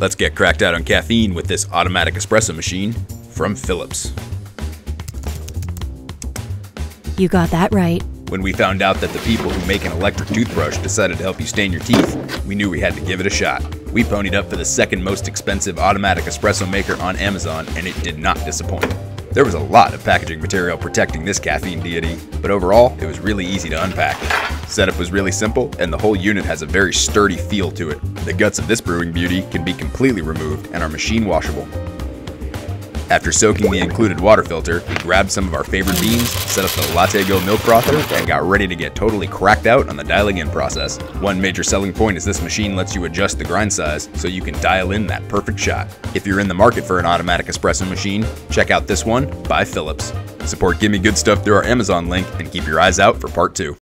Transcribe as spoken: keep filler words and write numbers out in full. let's get cracked out on caffeine with this automatic espresso machine from Philips. You got that right. When we found out that the people who make an electric toothbrush decided to help you stain your teeth, we knew we had to give it a shot. We ponied up for the second most expensive automatic espresso maker on Amazon, and it did not disappoint. There was a lot of packaging material protecting this caffeine deity, but overall, it was really easy to unpack. Setup was really simple, and the whole unit has a very sturdy feel to it. The guts of this brewing beauty can be completely removed and are machine washable. After soaking the included water filter, we grabbed some of our favorite beans, set up the Latte Go milk frother, and got ready to get totally cracked out on the dialing in process. One major selling point is this machine lets you adjust the grind size so you can dial in that perfect shot. If you're in the market for an automatic espresso machine, check out this one by Philips. Support Gimme Good Stuff through our Amazon link and keep your eyes out for part two.